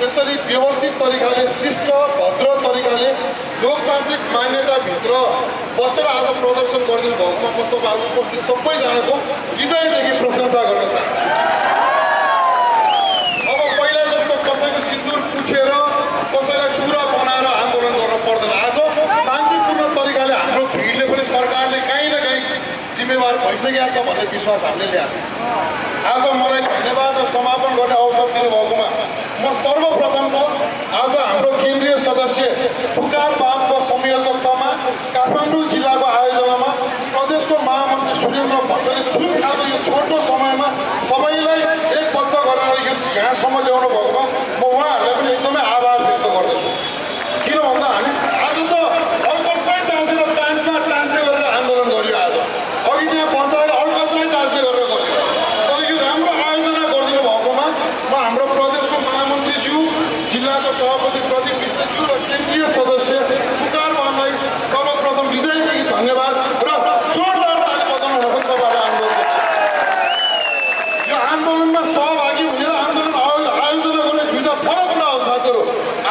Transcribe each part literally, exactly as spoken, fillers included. यसरी व्यवस्थित तरिकाले शिष्ट भद्र तरिकाले लोकतान्त्रिक मान्यता भित्र बसेर आज प्रदर्शन गर्दै भएकोमा म तपाईहरु उपस्थित सबैजनाको हृदयदेखि प्रशंसा गर्न चाहन्छु। अब पहिला जस्तो कसैको सिन्दूर पुछेर कसैलाई टुरा बनाएर आन्दोलन गर्न पर्दैन। आज शान्तिपूर्ण तरिकाले हाम्रो भिडले पनि सरकारले कहीँ न कहीँ जिम्मेवार भइसकेको छ भन्ने विश्वास हामीले ल्याएको छ। आज मलाई धन्यवाद र समापन गर्ने अवसर दिनुभएकोमा म सर्वप्रथम त आज हाम्रो केन्द्रीय सदस्य पुकार बापको संयोजकतामा काठमाडौँ जिल्लाको आयोजनामा प्रदेशको महामन्त्री सुरेन्द्र भट्टले जुन खालको यो छोटो समयमा सबैलाई एकबद्ध गरेर यो यहाँसम्म ल्याउनु भएकोमा म उहाँहरूलाई पनि एकदमै आभार व्यक्त गर्दछु। किन भन्दा हामी आज त अर्कालाई टाँसेर टाँसमा टाँसे गरेर आन्दोलन गरियो। आज अघि त्यहाँ बच्चाले अर्कालाई टाँस्दै गरेर गर्यो। तर यो राम्रो आयोजना गरिदिनु भएकोमा म हाम्रो प्रदेशको जिल्लाको सभापति प्रदीप विष्टज्यू र केन्द्रीय सदस्य पुकार बापलाई सर्वप्रथम हृदयदेखि धन्यवाद र जोरदार ताली बजाउन तपाईँबाट अनुरोध गर्छु। यो आन्दोलनमा सहभागी हुने र आन्दोलन आयोजना गर्ने दुईवटा फरक कुरा हो साथीहरू।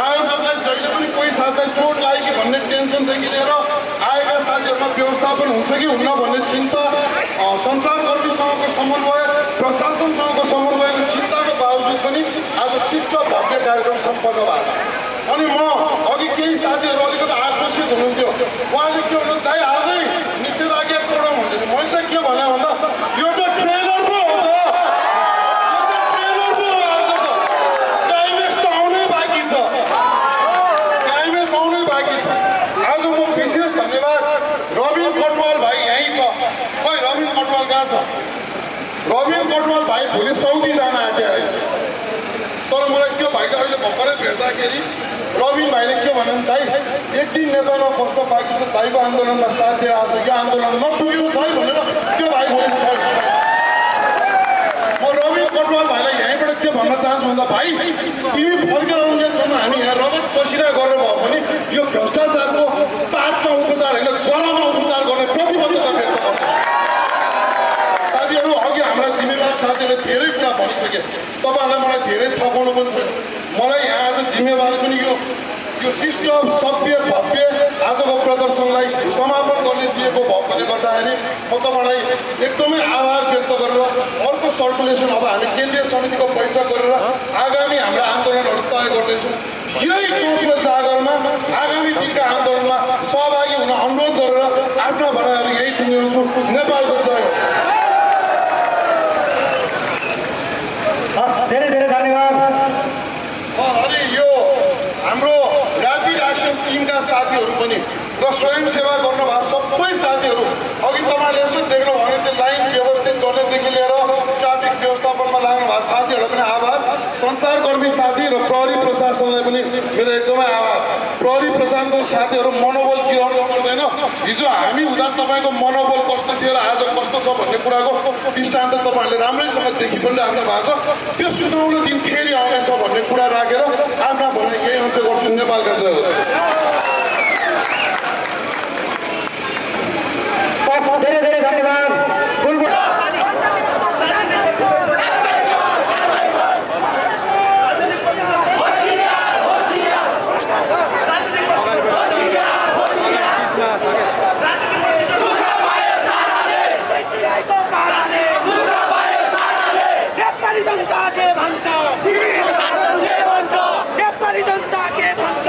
आयोजकलाई जहिले पनि कोही साथीलाई चोट लाग्यो भन्ने टेन्सनदेखि लिएर आएका साथीहरूमा व्यवस्थापन हुन्छ कि हुन्न भन्ने चिन्ता, सञ्चारकर्मीसँगको समन्वय, प्रशासनसँगको समन्वयको चिन्ताको बावजुद पनि आज शिष्ट भव्य कार्यक्रम सम्पन्न भएको छ। अनि म अघि केही साथीहरू अलिकति आक्रोशित हुनुहुन्थ्यो, उहाँले के भन्नु दाइ आजै निषेधाज्ञा तोडौँ भन्दै। मैले चाहिँ के भने भन्दा यो त ट्रेलर पो हो त यो त ट्रेलर पो हो। आज त क्लाइमेक्स त आउनै बाँकी छ, क्लाइमेक्स आउनै बाँकी छ। आज म विशेष धन्यवाद रबिन कटवाल भाइ यहीँ छ। खै रबिन कटवाल कहाँ छ? रबिन कटवाल भाइ भोलि सौदी जान आँट्या रहेछ। तर मलाई त्यो भाइले अहिले भर्खरै भेट्दाखेरि रबिन भाइले के भन्नु दाइ एक दिन नेपालमा बस्न बाँकी छ, दाइको आन्दोलनमा साथ दिएर आज यो आन्दोलन नपुग्योस् है भनेर त्यो भाइ भोलि सक्छ। म रबिन कटवाल भाइलाई यहीँबाट के भन्न चाहन्छु भन्दा भाइ तिमी फर्केर आउन्जेलसम्म हामी यहाँ रगत पसिरा गरेर भयो भने यो भ्रष्टाचारको पातमा उपचार होइन जरामा उपचार गर्ने प्रतिबद्धता व्यक्त गर्छ। साथीहरू अघि हाम्रा जिम्मेवार साथीहरूले धेरै कुरा भनिसके, तपाईँहरूलाई मलाई धेरै थकाउनु पनि छैन। मलाई यहाँ आज जिम्मेवार पनि यो यो शिष्ट सभ्य भव्य आजको प्रदर्शनलाई समापन गर्ने दिएको भएकोले गर्दाखेरि म तपाईँलाई एकदमै आभार व्यक्त गरेर अर्को सर्कुलेसन अब हामी केन्द्रीय समितिको बैठक गरेर आगामी हाम्रा आन्दोलनहरू तय गर्दैछौँ। यही जोस र जागरमा आगामी दिनका आन्दोलनमा सहभागी हुन अनुरोध गरेर आफ्ना भनाइहरू यही टुङ्ग्याउँछु। नेपालको जय होस्। धेरै धेरै धन्यवाद। अनि यो हाम्रो ऱ्यापिड एक्सन टिमका साथीहरू पनि र स्वयंसेवा गर्नुभएको सबै साथीहरू अघि तपाईँले यसो देख्नुभयो भने त्यो लाइन व्यवस्थित गर्नेदेखि लिएर ट्राफिक व्यवस्थापनमा लाग्नु भएको साथीहरूलाई पनि आभार। सञ्चारकर्मी साथी र प्रहरी प्रशासनलाई पनि मेरो एकदमै आभार। प्रहरी प्रशासनको साथीहरू मनोबल गिराउनु पर्दैन। हिजो हामी हुँदा तपाईँको मनोबल कस्तो थियो र आज कस्तो छ भन्ने कुराको दृष्टान्त तपाईँहरूले राम्रैसँग देखि पनि राख्नु भएको छ। त्यो सुनौलो दिन फेरि आउनेछ भन्ने कुरा राखेर आफ्ना भन्ने केही अन्त्य गर्छु। नेपालका जय होस्। धेरै धेरै धन्यवाद। नेपाली जनता के भन्छ, नेपाली जनता के भन्छ।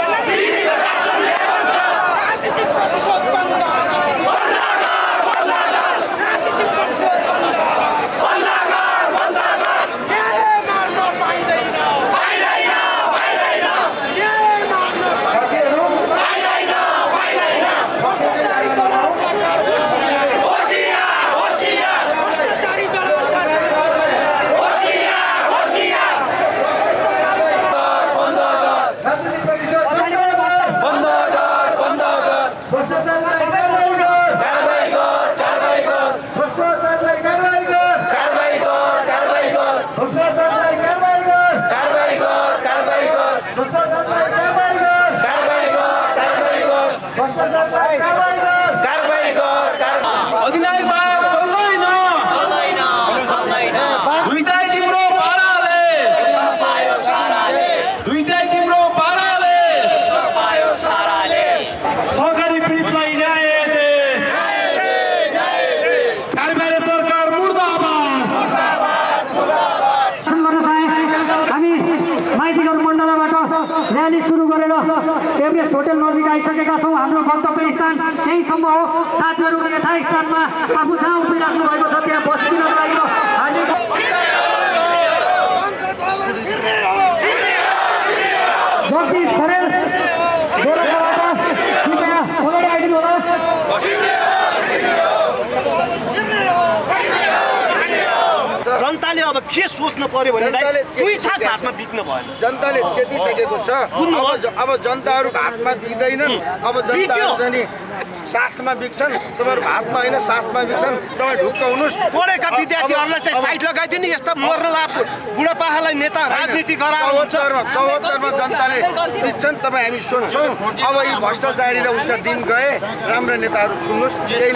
रैली सुरु गरेर एभरेस्ट होटल नजिक आइसकेका छौं। हाम्रो गन्तव्य स्थान यही सम्म हो। साथीहरुले यथास्थानमा आफू जहाँ उभिराख्नु भएको छ त्यहाँ बस्दिनका लागि जगदीश खरेल गोरखाबाट कृपया अगाडि आइदिनु होला। जनताले अब के सोच्नु पर्यो भन्ने दुईटा हातमा बिक्न भएन। जनताले चेतिसकेको छ। अब जनताहरु हातमा बिक्दैनन्। अब जनताहरु जनी साथमा बिक्छन्। तपाईहरु हातमा हैन साथमा बिक्छन्। तपाई ढुक्क हुनुस्। पढेका विद्यार्थीहरुलाई चाहिँ साइड लगाइदिनु। यस्ता मर्नला बुढापाकालाई नेता राजनीति गराउनु हुन्छ। चौहत्तर मा जनताले बिक्छन्। तपाई हामी सोच्छौं अब यी भ्रष्टाचारी र उसका दिन गए। राम्रो नेताहरु चुन्नुस्।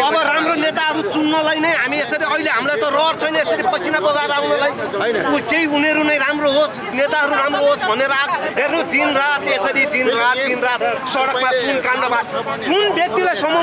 अब राम्रो नेताहरु चुन्नलाई नै हामी यसरी अहिले हामीलाई त रहर छैन यसरी पछिना बगाएर आउनलाई हैन। केही उनीहरु नै राम्रो होस् नेताहरु राम्रो होस् भनेर हेर्नु दिन रात यसरी दिन रात दिन रात सडकमा सुन काण्डमा सुन व्यक्तिलाई सम्मान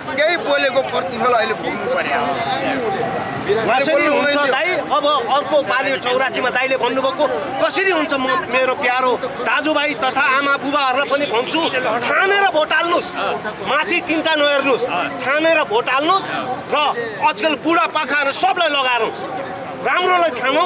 त्यही बोलेको प्रतिफल अहिले भोग्नु पर्यो। कसरी हुन्छ दाइ? अब अर्को पालि चौरासीमा दाइले भन्नुभएको कसरी हुन्छ म मेरो प्यारो दाजुभाइ तथा आमा बुबाहरूलाई पनि भन्छु छानेर भोट हाल्नुस्। माथि चिन्ता नहेर्नुस्। छानेर भोट हाल्नुस् र आजकल बुढापाकाहरू सबलाई लगाएर राम्रोलाई छानौ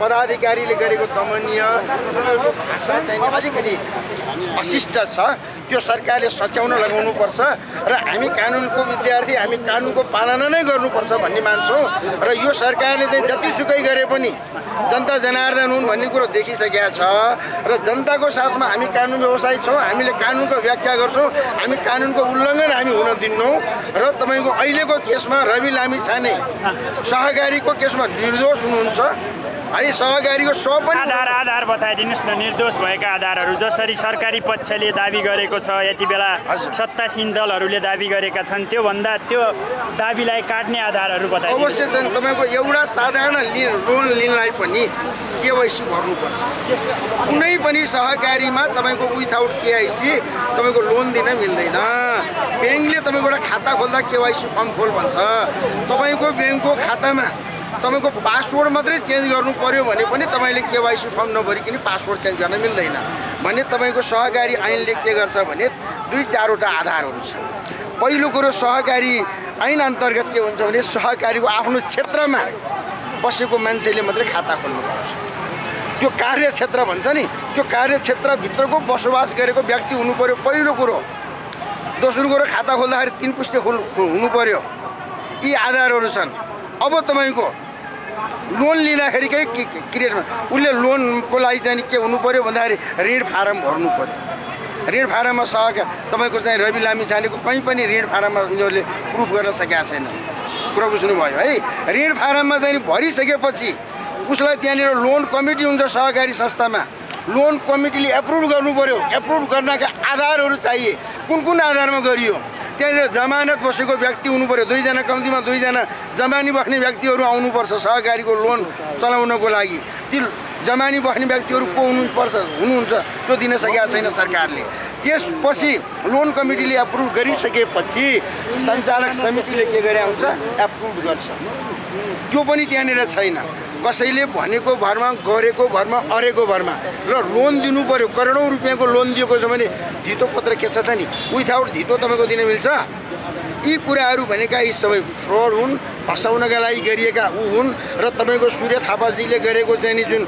पदाधिकारीले गरेको दमनीय उनीहरूको भाषा चाहिँ अलिकति अशिष्ट छ। त्यो सरकारले सच्याउन लगाउनु पर्छ र हामी कानुनको विद्यार्थी हामी कानुनको पालना नै गर्नुपर्छ भन्ने मान्छौँ। र यो सरकारले चाहिँ जतिसुकै गरे पनि जनता जनार्दन हुन् भन्ने कुरो देखिसकेका छ र जनताको साथमा हामी कानुन व्यवसायी छौँ। हामीले कानुनको व्याख्या गर्छौँ। हामी कानुनको उल्लङ्घन हामी हुन दिन्नौँ। र तपाईँको अहिलेको केसमा रवि लामी छाने सहकारीको केसमा निर्दोष हुनुहुन्छ है। सहकारीको सबै आधार आधार बताइदिनुस् न निर्दोष भएका आधारहरू जसरी सरकारी पक्षले दाबी गरेको छ यति बेला सत्तासीन दलहरूले दाबी गरेका छन् त्योभन्दा त्यो दाबीलाई काट्ने आधारहरू बताइदिनु। अवश्य छन्। तपाईँको एउटा साधारण लोन लिनलाई पनि केवाइसी गर्नुपर्छ। कुनै पनि सहकारीमा तपाईँको विथआउट केआइसी तपाईँको लोन दिन मिल्दैन। ब्याङ्कले तपाईँको एउटा खाता खोल्दा केवाइसी फर्म खोल भन्छ। तपाईँको ब्याङ्कको खातामा तपाईको पासवर्ड मात्रै चेन्ज गर्नु पर्यो भने पनि तपाईले केवाइसी फर्म नभरिकन पासवर्ड चेन्ज गर्न मिल्दैन भने तपाईको सहकारी ऐनले के गर्छ भने दुई चारवटा आधारहरू छ। पहिलो कुरो सहकारी ऐन अन्तर्गत के हुन्छ भने सहकारीको आफ्नो क्षेत्रमा बसेको मान्छेले मात्रै खाता खोल्नु पर्छ। त्यो कार्यक्षेत्र भन्छ नि त्यो कार्यक्षेत्रभित्रको बसोबास गरेको व्यक्ति हुनु पर्यो पहिलो कुरो। दोस्रो कुरो खाता खोल्दाखेरि तीन पुस्ते हुनु पर्यो। यी आधारहरू छन्। अब तपाईको लोन लिँदाखेरिकै क्रिएटमा उसले लोनको लागि चाहिँ के हुनु पर्यो भन्दाखेरि ऋण फारम भर्नु पर्यो। ऋण फारममा सहका तपाईँको चाहिँ रवि लामी छानेको कहीँ पनि ऋण फारममा उनीहरूले प्रुफ गर्न सकेका छैन। कुरा बुझ्नुभयो है। ऋण फारममा चाहिँ भरिसकेपछि उसलाई त्यहाँनिर लोन कमिटी हुन्छ। सहकारी संस्थामा लोन कमिटीले एप्रुभ गर्नु पर्यो। एप्रुभ गर्नका आधारहरू चाहिए कुन कुन आधारमा गरियो। त्यहाँनिर जमानत बसेको व्यक्ति हुनु पर्यो। दुईजना कम्तीमा दुईजना जमानी बस्ने व्यक्तिहरू आउनुपर्छ सहकारीको लोन चलाउनको लागि। ती जमानी बस्ने व्यक्तिहरू को हुनुपर्छ हुनुहुन्छ त्यो दिन सकेका छैन सरकारले। त्यसपछि लोन कमिटीले एप्रुभ गरिसकेपछि सञ्चालक समितिले के गरे हुन्छ एप्रुभ गर्छ। त्यो पनि त्यहाँनिर छैन। कसैले भनेको भरमा गरेको भरमा अरेको भरमा र लोन दिनु पर्यो। करोडौँ रुपियाँको लोन दिएको छ भने धितो पत्र के छ त नि विथआउट धितो तपाईँको दिन मिल्छ। यी कुराहरू भनेका यी सबै फ्रड हुन् फसाउनका लागि गरिएका ऊ हुन्। र तपाईँको सूर्य थापाजीले गरेको चाहिँ नि जुन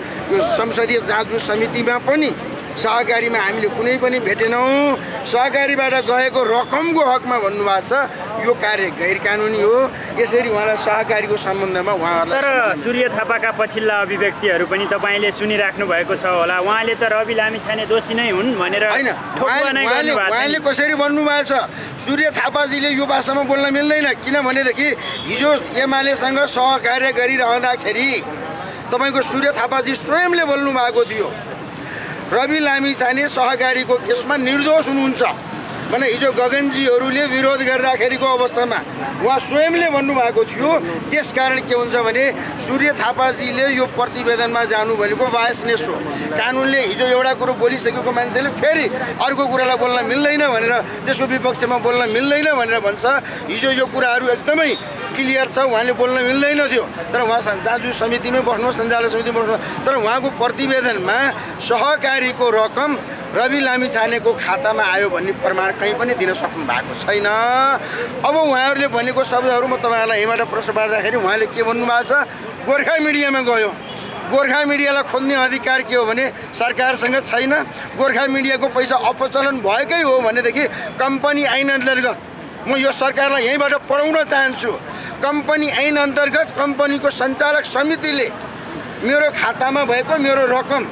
संसदीय जाँच समितिमा पनि सहकारीमा हामीले कुनै पनि भेटेनौं सहकारीबाट गएको रकमको हकमा भन्नु भएको छ यो कार्य गैरकानूनी हो यसरी उहाँलाई सहकारीको सम्बन्धमा उहाँहरुले तर सूर्य थापाका पछिल्ला अभिव्यक्तिहरु पनि तपाईले सुनिराख्नु भएको छ होला उहाँले त रवि लामिछाने दोषी नै हुन् भनेर ठोकुवा नै गर्नु भएको छ उहाँले कसरी भन्नु भएको छ सूर्य थापाजीले यो भाषामा बोल्न मिल्दैन किनभने देखि हिजो एमालेसँग सहकार्य गरिरहँदाखेरि तपाईको सूर्य थापाजी स्वयंले बोल्नु भएको थियो रवि लामिछाने सहकारीको केसमा निर्दोष हुनुहुन्छ भने हिजो गगनजीहरुले विरोध गर्दाखेरिको अवस्थामा उहाँ स्वयंले भन्नु भएको थियो त्यसकारण के हुन्छ भने सूर्य थापाजीले यो प्रतिवेदनमा जानु भनेको वायसनेस हो कानूनले हिजो एउटा कुरा बोलिसकेको मान्छेले फेरि अर्को कुरालाई बोल्न मिल्दैन भनेर त्यसको विपक्षमा बोल्न मिल्दैन भनेर भन्छ हिजो यो कुराहरु एकदमै क्लियर छ उहाँले बोल्न मिल्दैन थियो तर उहाँ सञ्जालु समितिमै बस्नु सञ्जालु समितिमा बस्नु तर उहाँको प्रतिवेदनमा सहकारीको रकम रवि लामिछानेको खातामा आयो भन्ने प्रमाण कहीँ पनि दिन सक्नु भएको छैन अब उहाँहरूले भनेको शब्दहरु म तपाईहरुलाई यहाँबाट प्रश्न पार्दाखेरि उहाँले के भन्नु भएको छ गोर्खा मिडियामा गयो गोर्खा मिडियालाई खोज्ने अधिकार के हो भने सरकारसँग छैन गोर्खा मिडियाको पैसा अपचलन भएकै हो भनेदेखि कम्पनी ऐन अन्तर्गत म यो सरकारलाई यहीँबाट पढाउन चाहन्छु कम्पनी ऐन अन्तर्गत कम्पनीको सञ्चालक समितिले मेरो खातामा भएको मेरो रकम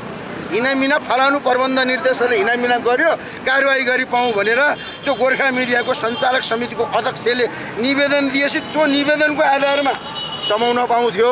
हिनामिना फलानु प्रबन्ध निर्देशकले हिनामिना गर्यो कारबाही गरी पाऊ भनेर त्यो गोर्खा मिडियाको सञ्चालक समितिको अध्यक्षले निवेदन दिएपछि त्यो निवेदनको आधारमा समाउन पाउँथ्यो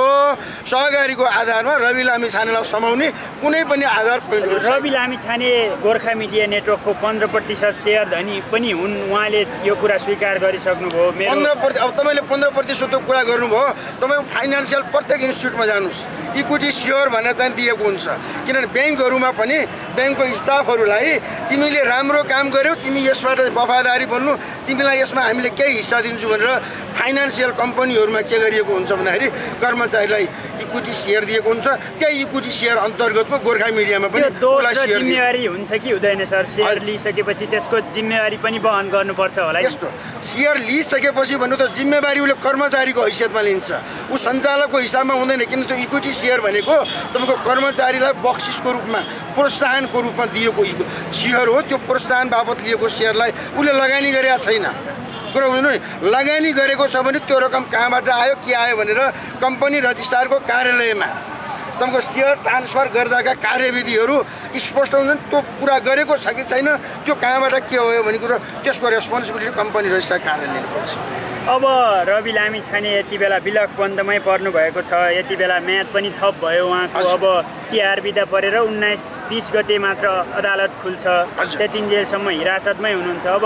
सहकारीको आधारमा रवि लामिछानेलाई समाउने कुनै पनि आधार पोइन्ट हो रवि लामिछाने गोर्खा मिडिया नेटवर्कको पन्ध्र प्रतिशत शेयर धनी पनि हुन् उहाँले यो कुरा स्वीकार गरिसक्नुभयो मेरो पन्ध्र प्रतिशत अब तपाईले पन्ध्र प्रतिशत को कुरा गर्नुभयो तपाई फाइनान्शियल प्रत्येक इन्स्टिट्युटमा जानुस् इक्विटी शेयर भनेर चाहिँ दिएको हुन्छ किनभने बैंकहरुमा पनि बैंकको स्टाफहरुलाई तिमीले राम्रो काम गर्यौ तिमी यसबाट वफादारी बन्नु तिमीलाई यसमा हामीले केही हिस्सा दिन्छु भनेर फाइनान्शियल कम्पनीहरुमा के गरिएको हुन्छ भन्दाखेरि कर्मचारीलाई इक्विटी शेयर दिएको हुन्छ त्यही इक्विटी शेयर अन्तर्गतको गोर्खा मिडियामा पनि उलाई शेयर जिम्मेवारी हुन्छ कि हुँदैन सर शेयर लिइसकेपछि त्यसको जिम्मेवारी पनि वहन गर्नुपर्छ होला यस्तो शेयर लिइसकेपछि भन्नु त जिम्मेवारी उले कर्मचारीको हैसियतमा लिन्छ उ सञ्चालकको हिसाबमा हुँदैन किन त्यो इक्विटी शेयर भनेको तपाईको कर्मचारीलाई बक्सिसको रूपमा प्रोत्साहनको रूपमा दिएको शेयर हो त्यो प्रोत्साहन बाबत लिएको शेयरलाई उले लगानी गरेका छैन कुरा बुझ्नु नि लगानी गरेको छ भने त्यो रकम कहाँबाट आयो के आयो भनेर कम्पनी रजिस्ट्रारको कार्यालयमा तपाईको शेयर ट्रान्सफर गर्दाका कार्यविधिहरु स्पष्ट हुन्छन् त्यो पूरा गरेको छ कि छैन त्यो कहाँबाट के हो भन्ने कुरा त्यसको रेस्पोन्सिबिलिटी कम्पनी रजिस्ट्रार कार्यालयले लिनुपर्छ अब रवि लामिछाने यति बेला बिलक बन्दमै पर्नु भएको छ यति बेला म्याद पनि थप भयो उहाँको अब तिहार बिदा परेर उन्नाइस बीस गते मात्र अदालत खुल्छ त्यतिन्जेलसम्म हिरासतमै हुनुहुन्छ अब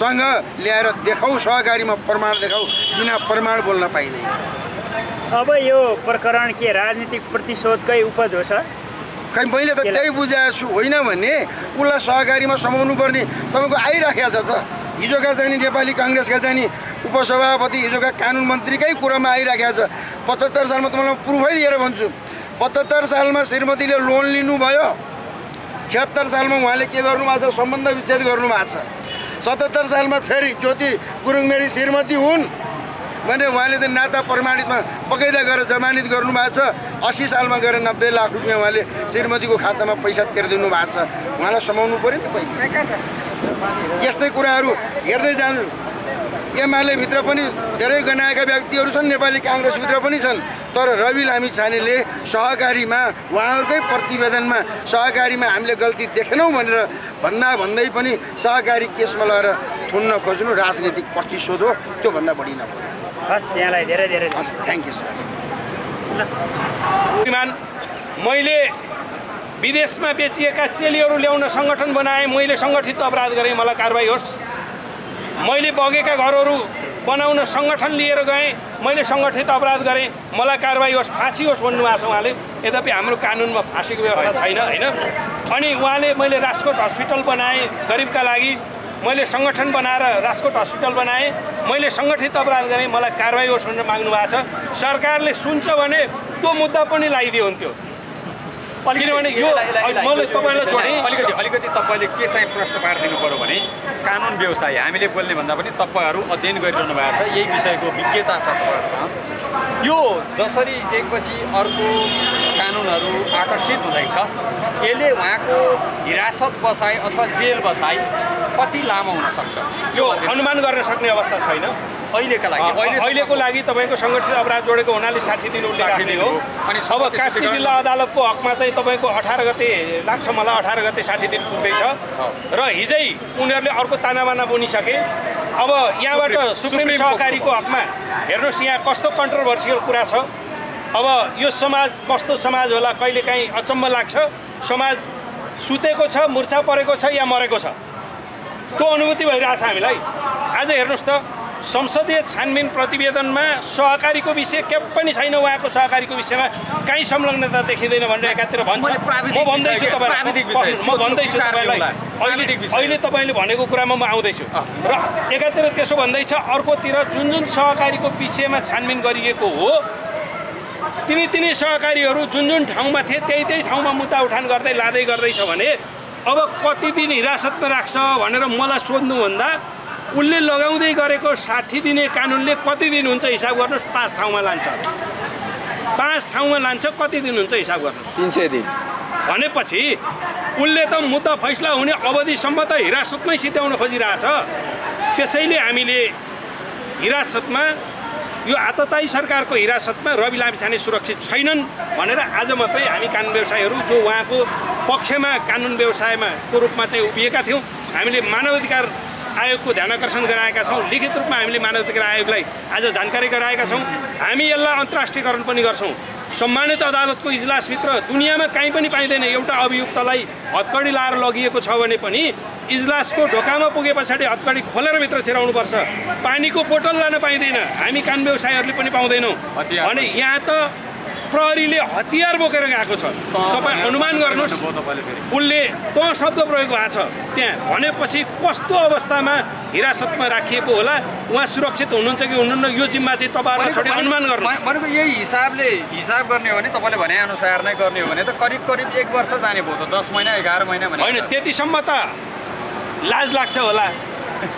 सँग ल्याएर देखाऊ सहकारीमा प्रमाण देखाऊ बिना प्रमाण बोल्न पाइदैन अब यो प्रकरण के राजनीतिक प्रतिशोधकै उपज हो सर खै मैले त त्यही बुझाएछु होइन भने उलाई सहकारीमा समाउनु पर्ने तपाईको आइराखेको छ त हिजोका चाहिँ नेपाली कांग्रेसका चाहिँ उपसभापति हिजोका कानुन मन्त्रीकै कुरामा आइराखेको छ पचहत्तर सालमा तपाईलाई प्रुफै दिएर भन्छु पचहत्तर सालमा श्रीमतीले लोन लिनु भयो छिहत्तर सालमा उहाँले के गर्नु भएको छ सम्बन्ध विच्छेद गर्नु भएको छ सतहत्तर सालमा फेरि ज्योति गुरुङ मेरी श्रीमती हुन् भने उहाँले चाहिँ नाता प्रमाणितमा पक्कै गरेर जमानत गर्नु भएको छ। अस्सी सालमा गएर नब्बे लाख रुपैयाँ उहाँले श्रीमतीको खातामा पैसा तिर्दिनु भएको छ। उहाँलाई समाउनु पर्यो नि पहिले। यस्तै कुराहरू हेर्दै जानु। एमाले भित्र पनि धेरै गनाएका व्यक्तिहरू छन्, नेपाली कांग्रेस भित्र पनि छन्, तर रवि लामी छानेले सहकारीमा उहाँहरूकै प्रतिवेदनमा सहकारीमा हामीले गल्ती देखेनौं भनेर भन्दा भन्दै पनि सहकारी केसमा लगेर थुन्न खोज्नु राजनीतिक प्रतिशोध हो, त्यो भन्दा बढी नभयो। हस्, यहाँलाई धेरै धेरै हस्, थ्यांक यू सर। श्रीमान, मैले विदेशमा बेचिएका चेलीहरू ल्याउन संगठन बनाए, मैले संगठित अपराध गरे, मलाई कारबाही होस्। मैले बगेका घरहरू बनाउन संगठन लिएर गए, मैले संगठित अपराध गरेँ, मलाई कारबाही होस्, फाँसी होस् भन्नुभएको छ उहाँले। यद्यपि हाम्रो कानुनमा फाँसीको व्यवस्था छैन, होइन। अनि उहाँले मैले राजकोट हस्पिटल बनाएँ गरिबका लागि, मैले संगठन बनाएर राजकोट हस्पिटल बनाएँ, मैले संगठित अपराध गरेँ, मलाई कारबाही होस् भनेर माग्नु भएको छ। सरकारले सुन्छ भने त्यो मुद्दा पनि लगाइदियो हुन्थ्यो। किनभने यो मैले तपाईँलाई जोडेँ अलिकति अलिकति तपाईँले के चाहिँ प्रश्न पारिदिनु पऱ्यो भने कानुन व्यवसाय हामीले बोल्ने भन्दा पनि तपाईँहरू अध्ययन गरिरहनु भएको छ, यही विषयको विज्ञता छ तपाईँहरूसँग। यो जसरी एकपछि अर्को कानुनहरू आकर्षित हुँदैछ, यसले उहाँको हिरासत बसाई अथवा जेल बसाई कति लामो हुन सक्छ यो अनुमान गर्न सक्ने अवस्था छैन अहिलेका लागि। अहिलेको लागि तपाईँको संगठित अपराध जोडेको हुनाले साठी दिन उठ्ने हो। अनि सब कास्की जिल्ला अदालतको हकमा चाहिँ तपाईँको अठार गते लाग्छ, मलाई अठार गते साठी दिन पुग्दैछ र हिजै उनीहरूले अर्को तानाबाना बुनिसके। अब यहाँबाट सुप्रिम सहकारीको हकमा हेर्नुहोस्, यहाँ कस्तो कन्ट्रोभर्सियल कुरा छ। अब यो समाज कस्तो समाज होला, कहिलेकाहीँ अचम्म लाग्छ। समाज सुतेको छ, मुर्छा परेको छ या मरेको छ, त्यो अनुभूति भइरहेछ हामीलाई। आज हेर्नुहोस् त, संसदीय छानबिन प्रतिवेदनमा सहकारीको विषय के पनि छैन, उहाँको सहकारीको विषयमा कहीँ संलग्नता देखिँदैन भनेर एकातिर भन्छ। म भन्दैछु तपाईँलाई म भन्दैछु तपाईँलाई अहिले तपाईँले भनेको कुरामा म आउँदैछु। र एकातिर त्यसो भन्दैछ, अर्कोतिर जुन जुन सहकारीको विषयमा छानबिन गरिएको हो, तिनी तिनी सहकारीहरू जुन जुन ठाउँमा थिए त्यही त्यही ठाउँमा मुद्दा उठान गर्दै लाँदै गर्दैछ भने अब कति दिन हिरासतमा राख्छ भनेर मलाई सोध्नुभन्दा उसले लगाउँदै गरेको साठी दिने कानुनले कति दिन हुन्छ हिसाब गर्नुहोस्। पाँच ठाउँमा लान्छ, पाँच ठाउँमा लान्छ, कति दिन हुन्छ हिसाब गर्नुहोस्, तिन सय दिन। भनेपछि उसले त मुद्दा फैसला हुने अवधिसम्म त हिरासतमै सिध्याउन खोजिरहेछ। त्यसैले हामीले हिरासतमा यो आततायी सरकारको हिरासतमा रवि लामिछाने सुरक्षित छैनन् भनेर आज मात्रै हामी कानुन व्यवसायीहरू जो उहाँको पक्षमा कानुन व्यवसायमा को रूपमा चाहिँ उभिएका थियौँ, हामीले मानवाधिकार आयोगको ध्यान आकर्षण गराएका छौँ। लिखित रूपमा हामीले मानवाधिकार आयोगलाई आज जानकारी गराएका छौँ। हामी यसलाई अन्तर्राष्ट्रियकरण पनि गर्छौँ। सम्मानित अदालतको इजलासभित्र दुनियाँमा कहीँ पनि पाइँदैन एउटा अभियुक्तलाई हतकडी लाएर लगिएको छ भने पनि इजलासको ढोकामा पुगे पछाडि हतकडी खोलेर भित्र छिराउनुपर्छ। पानीको बोतल लान पाइँदैन, हामी कानुन व्यवसायीहरूले पनि पाउँदैनौँ। अनि यहाँ त प्रहरीले हतियार बोकेर गएको छ। तपाईँ अनुमान गर्नुहोस् उसले त शब्द प्रयोग भएको छ त्यहाँ। भनेपछि कस्तो अवस्थामा हिरासतमा राखिएको होला, उहाँ सुरक्षित हुनुहुन्छ कि हुनुहुन्न, यो जिम्मा चाहिँ तपाईँहरूलाई छोडेर अनुमान गर्नु भनेको। यही हिसाबले हिसाब गर्ने हो भने तपाईँले भनेअनुसार नै गर्ने हो भने त करिब करिब एक वर्ष जाने भयो त, दस महिना एघार महिना भने होइन। त्यतिसम्म त लाज लाग्छ होला।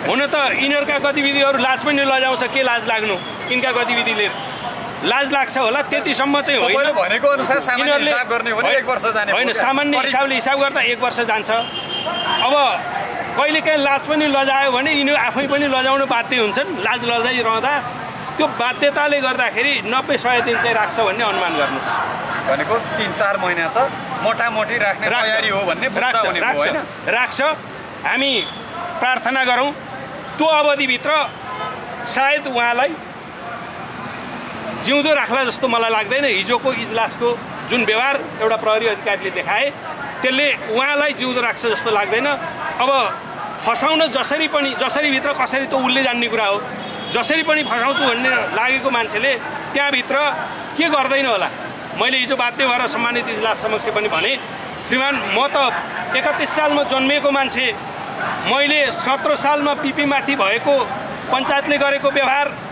हुन त यिनीहरूका गतिविधिहरू लाज पनि लजाउँछ, के लाज लाग्नु, यिनका गतिविधिले लाज लाग्छ होला। त्यतिसम्म चाहिँ होइन भनेको अनुसार सामान्य हिसाब गर्ने हो भने एक वर्ष जाने होइन, सामान्य हिसाबले हिसाब गर्दा एक वर्ष जान्छ। अब कहिलेकाहीँ लाज पनि लजायो भने यिनीहरू आफै पनि लजाउन बाध्य हुन्छन्। लाज लजाइरहँदा त्यो बाध्यताले गर्दाखेरि नब्बे सय दिन चाहिँ राख्छ भन्ने अनुमान गर्नुहोस्। भनेको तिन चार महिना त मोटामोटी राख्ने तयारी हो भन्ने राख्छ। हामी प्रार्थना गरौँ त्यो अवधिभित्र सायद उहाँलाई जिउँदो राख्ला जस्तो मलाई लाग्दैन। हिजोको इजलासको जुन व्यवहार एउटा प्रहरी अधिकारीले देखाए त्यसले उहाँलाई जिउँदो राख्छ जस्तो लाग्दैन। अब फसाउन जसरी पनि जसरी भित्र कसरी त उसले जान्ने कुरा हो। जसरी पनि फसाउँछु भन्ने लागेको मान्छेले त्यहाँभित्र के गर्दैन होला। मैले हिजो बाध्य भएर सम्मानित इजलास समक्ष पनि भने, श्रीमान, म त एकतिस सालमा जन्मिएको मान्छे, मैले सत्र सालमा पिपीमाथि भएको पञ्चायतले गरेको व्यवहार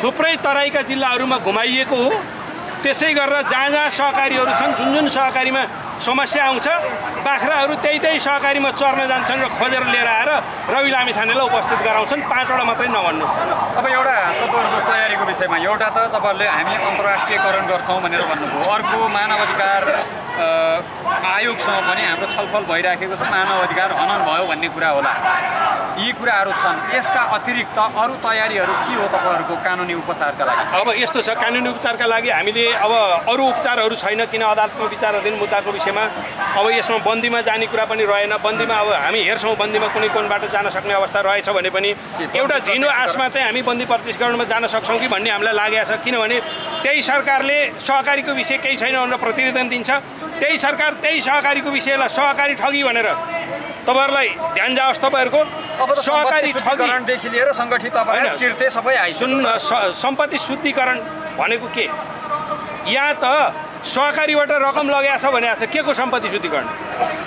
थुप्रै तराईका जिल्लाहरुमा घुमाइएको हो त्यसै गरेर जहाँ जहाँ सहकारीहरु छन् जुन जुन सहकारीमा समस्या आउँछ बाख्राहरु त्यही त्यही सहकारीमा चर्न जान्छन् र खोजेर लिएर आएर रवि लामिछानेलाई उपस्थित गराउँछन् पाँचवटा मात्रै नभन्नु अब एउटा तपाईहरुको तयारीको विषयमा एउटा त तपाईहरुले हामी अन्तर्राष्ट्रियकरण गर्छौं भनेर भन्नुभयो अर्को मानव अधिकार आयोगसँग पनि हाम्रो छलफल भइराखेको छ मानव अधिकार हनन भयो भन्ने कुरा होला यी कुराहरु छन् यसका अतिरिक्त अरु तयारीहरु के हो तपाईहरुको कानुनी उपचारका लागि अब यस्तो छ कानुनी उपचारका लागि हामीले अब अरु उपचारहरु छैन किन अदालतमा विचाराधीन मुद्दाको विषयमा अब यसमा बन्दीमा जाने कुरा पनि रहेन बन्दीमा अब हामी हेर्छौं बन्दीमा कुनै कोन बाटो जान सक्ने अवस्था रहेछ भने पनि एउटा झिनो आशमा चाहिँ हामी बन्दी प्रतिष्करणमा जान सक्छौं कि भन्ने हामीलाई लागेको छ किनभने त्यही सरकारले सहकारीको विषय केही छैन भनेर प्रतिवेदन दिन्छ त्यही सरकार त्यही सहकारीको विषयलाई सहकारी ठगी भनेर तपाईहरुलाई ध्यान जाओस् तपाईहरुको सहकारी ठगीकरण देखि लिएर संगठित अपराध कृत्य सबै आइसुन्न सम्पत्ति शुद्धिकरण भनेको के यहाँ त सहकारीबाट रकम लगाएको छ भनेको छ केको सम्पत्ति शुद्धिकरण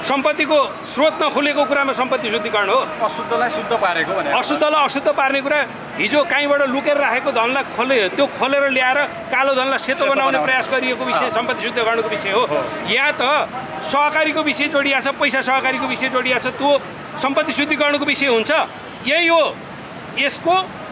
सम्पत्तिको स्रोत नखुलेको कुरामा सम्पत्ति शुद्धिकरण हो अशुद्धलाई शुद्ध पारेको भनेको अशुद्धलाई अशुद्ध पार्ने कुरा हिजो कहीँबाट लुकेर राखेको धनलाई खोले त्यो खोलेर ल्याएर कालो धनलाई सेतो बनाउने प्रयास गरिएको विषय सम्पत्ति शुद्धिकरणको विषय हो यहाँ त सहकारीको विषय जोडिएको छ पैसा सहकारीको विषय जोडिएको छ त्यो सम्पत्ति शुद्धिकरणको विषय हुन्छ यही हो यसको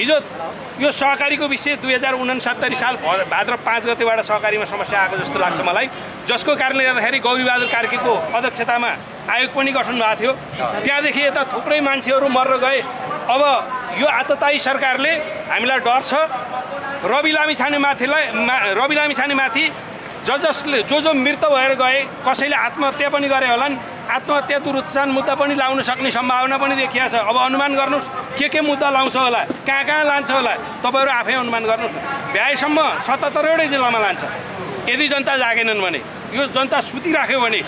हिजो यो सहकारीको विषय दुई हजार उनसत्तरी साल भाद्र पाँच गतेबाट सहकारीमा समस्या आएको जस्तो लाग्छ मलाई जसको कारणले गर्दाखेरि गौरीबहादुर कार्कीको अध्यक्षतामा आयोग पनि गठन भएको थियो त्यहाँदेखि यता थुप्रै मान्छेहरू मरेर गए अब यो आततायी सरकारले हामीलाई डर छ रवि लामिछानेमाथिलाई रवि लामिछानेमाथि ज जसले जो जो मृत भएर गए कसैले आत्महत्या पनि गरे होलान् आत्महत्या दुरुत्सान मुद्दा पनि लाउन सक्ने सम्भावना पनि देखिएको छ अब अनुमान गर्नुस् के के मुद्दा लाउँछ होला कहाँ कहाँ लान्छ होला तपाईहरु आफै अनुमान गर्नुस् भ्याएसम्म सतहत्तरवटै जिल्लामा लान्छ यदि जनता जागेनन् भने यो जनता सुतिराख्यो भने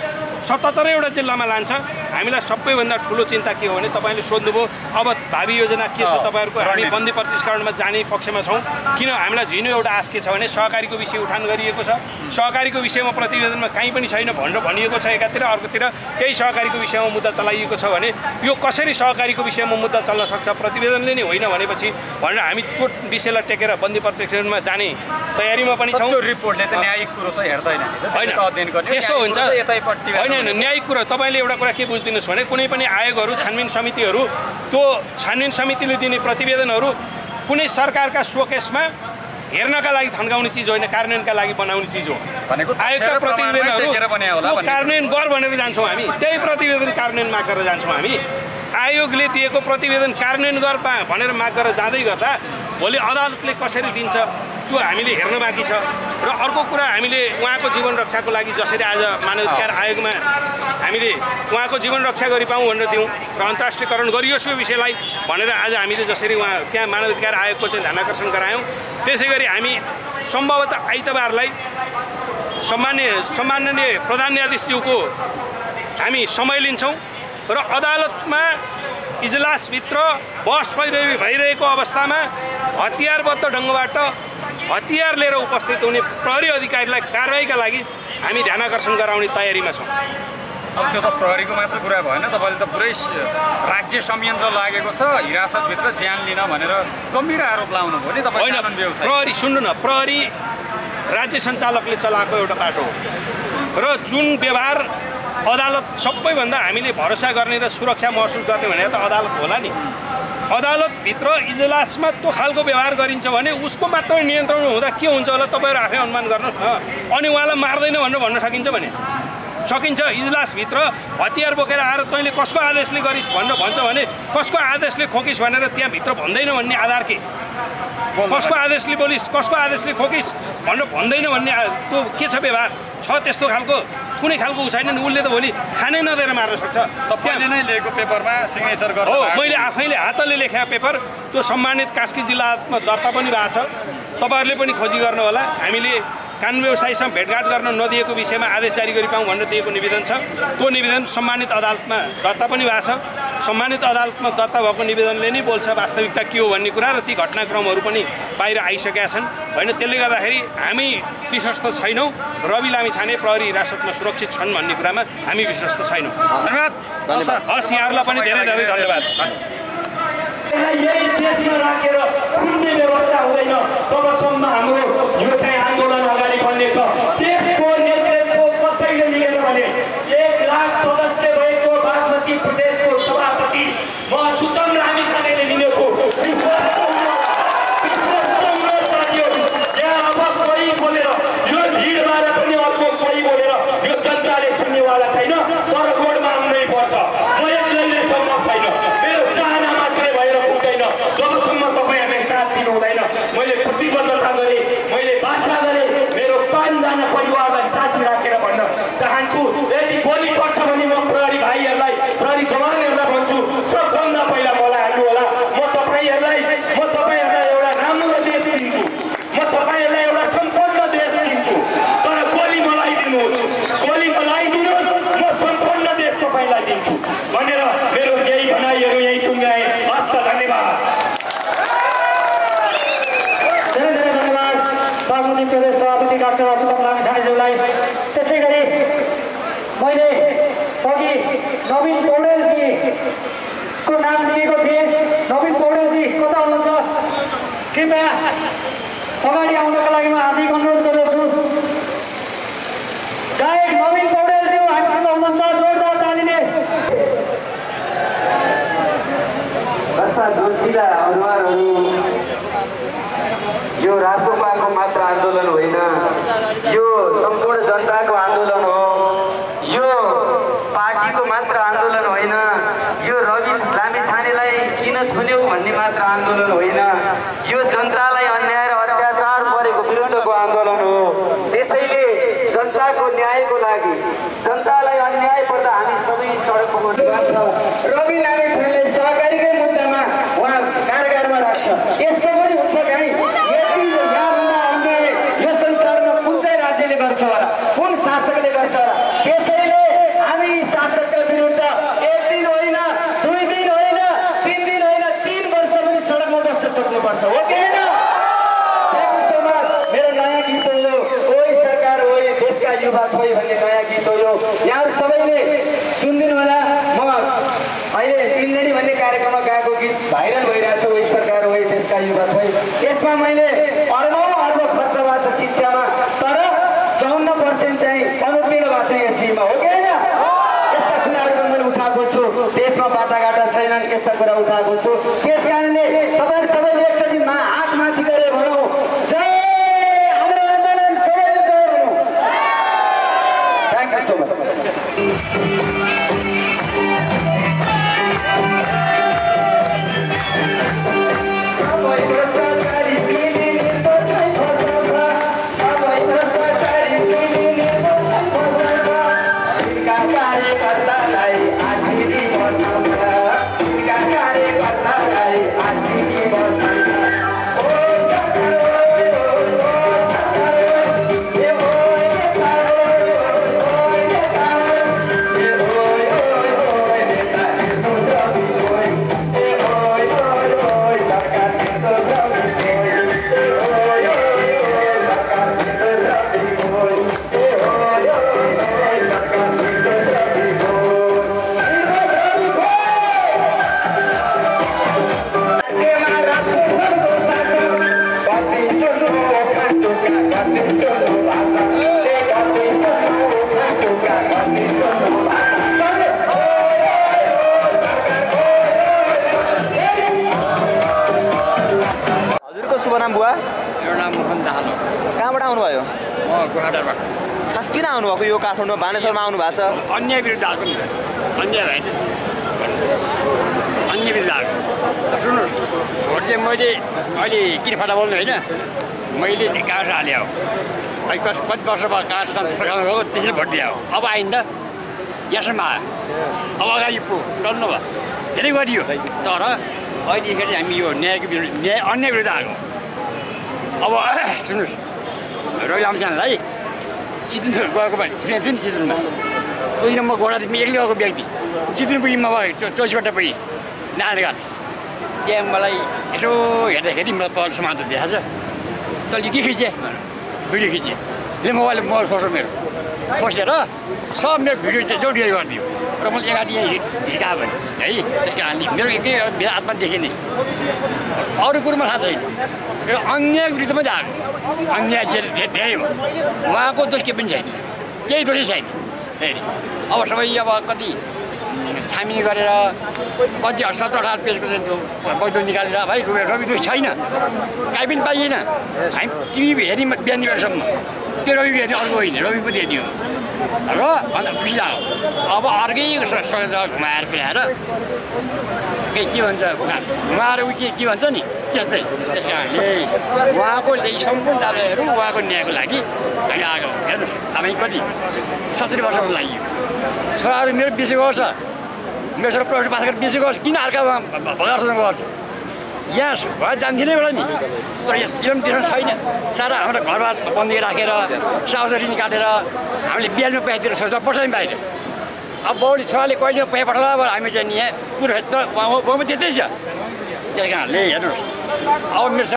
सतहत्तरवटा जिल्लामा लान्छ हामीलाई सबैभन्दा ठूलो चिन्ता के हो भने तपाईले सोध्नुभयो अब भावी योजना के छ तपाईहरुको हामी बन्दी प्रतिष्करणमा जाने पक्षमा छौं किन हामीलाई झिनो एउटा आश के छ भने सहकारीको विषय उठान गरिएको छ सहकारीको विषयमा प्रतिवेदनमा कहीँ पनि छैन भनेर भनिएको छ एकातिर अर्कोतिर त्यही सहकारीको विषयमा मुद्दा चलाइएको छ भने यो कसरी सहकारीको विषयमा मुद्दा चल्न सक्छ प्रतिवेदनले नै होइन भनेपछि भनेर हामी त्यो विषयलाई टेकेर बन्दी प्रतिष्करणमा जाने तयारीमा पनि छौं त्यो रिपोर्टले त न्यायिक कुरो त हेर्दैन हैन अध्ययन गर्ने यस्तो हुन्छ यतैपट्टि हैन न्यायिक कुरा तपाईले एउटा कुरा के बुझ्दिनुस् भने कुनै पनि आयोगहरु छानबिन समितिहरु त्यो छानबिन समितिले दिने प्रतिवेदनहरु कुनै सरकारका सोकेसमा हेर्नका लागि थन्काउने चीज होइन कार्यान्वयनका लागि बनाउने चीज हो भनेको आयोगका प्रतिवेदनहरु कार्यान्वयन गर भनेर जान्छौं हामी त्यही प्रतिवेदन कार्यान्वयन माग गरेर जान्छौं हामी आयोगले दिएको प्रतिवेदन कार्यान्वयन गर भनेर माग गरेर जाँदै गर्दा भोलि अदालतले कसरी दिन्छ त्यो हामीले हेर्न बाँकी छ र अर्को कुरा हामीले उहाँको जीवन रक्षाको लागि जसरी आज मानव अधिकार आयोगमा हामीले उहाँको जीवन रक्षा गरि पाऊँ भनेर दिउँ र अन्तर्राष्ट्रियकरण गरियोस् यो विषयलाई भनेर आज हामीले जसरी उहाँ त्यहाँ मानव अधिकार आयोगको चाहिँ ध्यानाकर्षण गरायौँ त्यसै गरी हामी सम्भवतः आइतबारलाई सम्मान्य सम्माननीय प्रधान न्यायाधीशज्यूको हामी समय लिन्छौँ र अदालतमा इजलासभित्र बहस भइरहेको अवस्थामा हतियारबद्ध ढङ्गबाट हतियार लिएर उपस्थित हुने प्रहरी अधिकारीलाई कारबाहीका लागि हामी ध्यानाकर्षण गराउने तयारीमा छौं अब त्यो त प्रहरीको मात्र कुरा भएन तपाईले त पुरै राज्य संयन्त्र लागेको छ हिरासतभित्र ज्यान लिन भनेर गम्भीर आरोप लाउनु भयो नि तपाईले कानुन व्यवस्था प्रहरी सुन्नु न प्रहरी राज्य सञ्चालकले चलाएको एउटा बाटो हो र जुन व्यवहार अदालत सबैभन्दा हामीले भरोसा गर्ने र सुरक्षा महसुस गर्ने भने त अदालत होला नि अदालत भित्र इजलासमा त्यो खालको व्यवहार गरिन्छ भने उसको मात्र नियन्त्रण हुँदा के हुन्छ होला तपाईहरु आफै अनुमान गर्नुस् न अनि उहाँलाई मार्दैन भनेर भन्न सकिन्छ भने सकिन्छ इजलासभित्र हतियार बोकेर आएर तैँले कसको आदेशले गरिस् भनेर भन्छ भने कसको आदेशले खोकिस् भनेर त्यहाँ भित्र भन्दैन भन्ने आधार के कसको आदेशले बोलिस् कसको आदेशले खोकिस् भनेर भन्दैन भन्ने त्यो के छ व्यवहार छ त्यस्तो खालको कुनै खालको छैन नि उले त भोलि खानै नदेर मार्न सक्छ तपाईले नै लेखेको पेपरमा सिग्नेचर गर्नु हो मैले आफैले हातले लेखेको पेपर त्यो सम्मानित कास्की जिल्लामा दर्ता पनि भएको छ तपाईहरुले पनि खोजी गर्नु होला हामीले कानुन व्यवसायीसँग भेटघाट गर्न नदिएको विषयमा आदेश जारी गरी पाऊ भन्ने दिएको निवेदन छ त्यो निवेदन सम्मानित अदालतमा दर्ता पनि भएको छ सम्मानित अदालतमा दर्ता भएको निवेदनले नै बोल्छ वास्तविकता के हो भन्ने कुरा र ती घटनाक्रमहरु पनि बाहिर आइसकेका छन् हैन त्यसले गर्दाखेरि हामी विश्वस्त छैनौ रवि लामिछाने प्रहरी हिरासतमा सुरक्षित छन् भन्ने कुरामा हामी विश्वस्त छैनौ धन्यवाद सर हस यहाँहरुलाई पनि धेरै धेरै धन्यवाद अन्य विरुद्ध आएको नि अन्य होइन अन्य विरुद्ध आएको सुन्नुहोस् भोट चाहिँ मैले अहिले किन फटा बोल्नु होइन मैले काठा हाले हो पचपन वर्ष भएका संस्थान हो त्यसले भट्टिया हो अब आइन्दा यसमा अब अगाडि पुग्नु भयो धेरै गरियो तर अहिले फेरि हामी यो न्यायको न्याय अन्य विरुद्ध आएको अब सुन्नुस् रोयल आमजनलाई चित्न गएको भने किन दिन चित्नमा कोही नम्बर गोडादेखि एक्लै आएको व्यक्ति चित्न पुगिमा भयो चौबिसबाट पनि नालेगात त्यहाँ मलाई यसो हेर्दाखेरि मलाई पहल समाज देखाछ तल के खिचे भिडियो खिचे ले मोबाइल मोबाइल खोस्छ मेरो खोसेर सब मेरो भिडियो चाहिँ जोडियो गरिदियो र मैले एकाटी ढिका भने है त्यस कारणले मेरो एकै आत्मा देखिने अरू कुरोमा थाहा छैन र अन्याय विरुद्धमा जाने अन्याय धेरै हो उहाँको दोष के पनि छैन केही दोषै छैन फेरि अब सबै अब कति छामिनी गरेर कति सत्र अठार पेजको चाहिँ बैठक निकालेर भाइ रुपियाँ रवि दुई छैन काहीँ पनि पाइएन हामी टिभी हेरि बिहान बेलासम्म त्यो रवि हेर्ने अर्को होइन रवि पनि हेर्ने हो र अन्त खुसी लाग्यो अब अर्कै घुमाएर पुऱ्याएर के के भन्छ उहाँहरू के के भन्छ नि त्यस्तै त्यस कारणले उहाँको सम्पूर्ण दाजुहरू उहाँको न्यायको लागि हामी आएको हेर्नुहोस् हामी कति सत्तरी वर्षको लागि छोराहरू मेरो बिस वर्ष मेरो छोरा प्लस पास गरेर बिस वर्ष किन अर्का भगासँग गर्छ यहाँ घर जान्थिने बेला नि तर यस यो पनि त्यसमा छैन सारा हाम्रो घरबार बन्दी राखेर साउसरी काटेर हामीले बिहानमा पाइतिर सोच्दा पठायौँ बाहिर अब बौडी छोराले कहिले पाइ पठाला अब हामी चाहिँ यहाँ कुरो त त्यतै छ त्यही कारणले हेर्नुहोस् अब मेरो